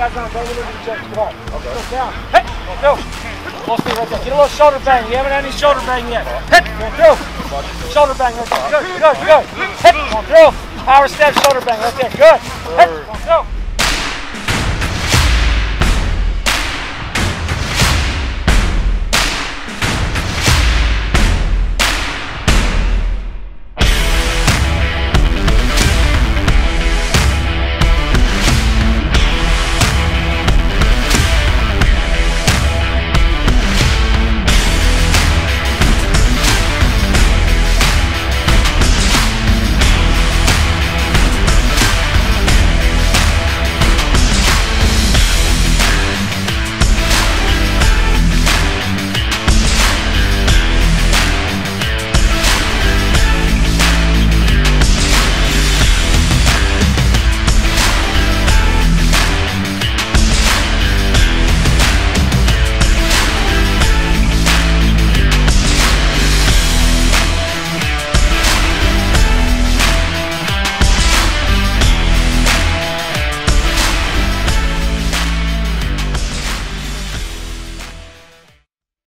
guys on a boat with him and check the wall. Okay. Look down. Hey! Go! We'll see right there. Get a little shoulder bang. You haven't had any shoulder bang yet. Hit! Go! Shoulder bang right there. Good, good, good. Hit! Go! Power step, shoulder bang right there. Good! Hit! Go!